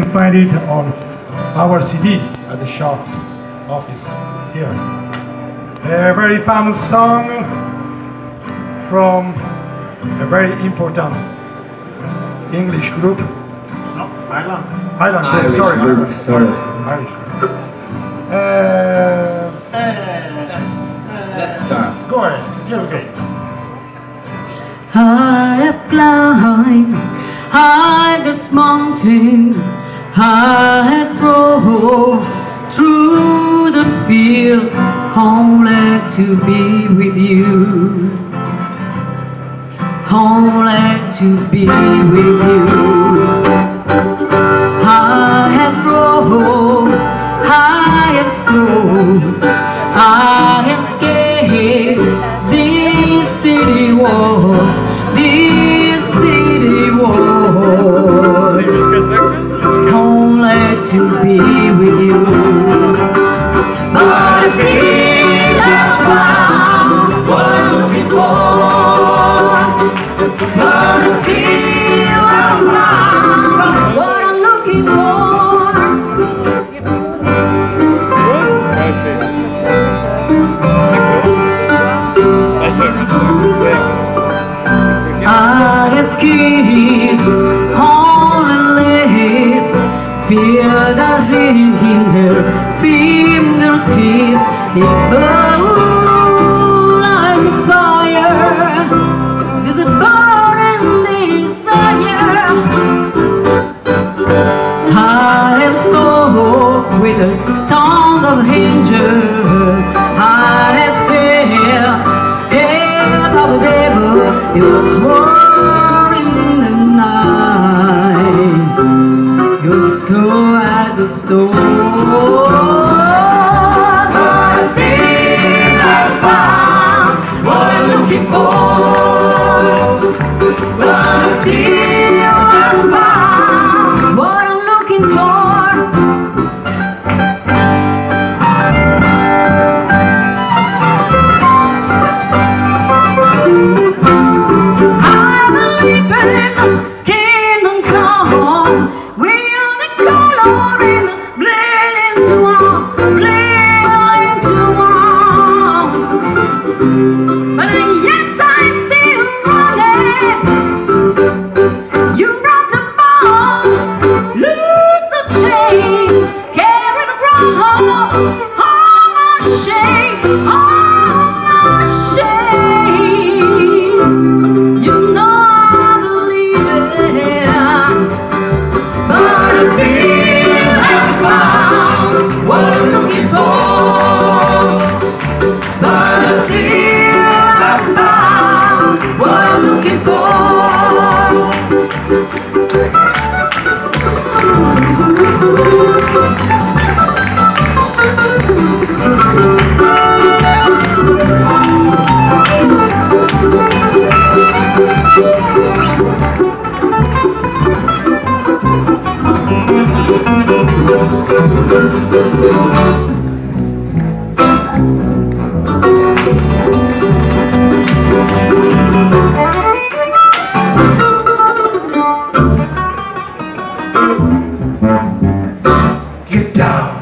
can find it on our CD at the shop office here. A very famous song from a very important English group. No, Ireland. Ireland group, sorry. Group, sorry. Irish group. Let's start. Go ahead, you're okay. I have climbed highest mountain, I have roamed through the fields, only to be with you, only to be with you. I have roamed, I have flown, I have escaped these city walls, these city walls, only to be with you. But still I found what I'm looking for. But still I found what I'm looking for. I have kissed fear that in her fingertips is burning like fire. This is burning desire. I have scored with a tongue of angel. I have fear of the devil. It was war in the night. You're as cool as a stone. But still I found what I'm looking for. But still I found what I'm looking for. Get down.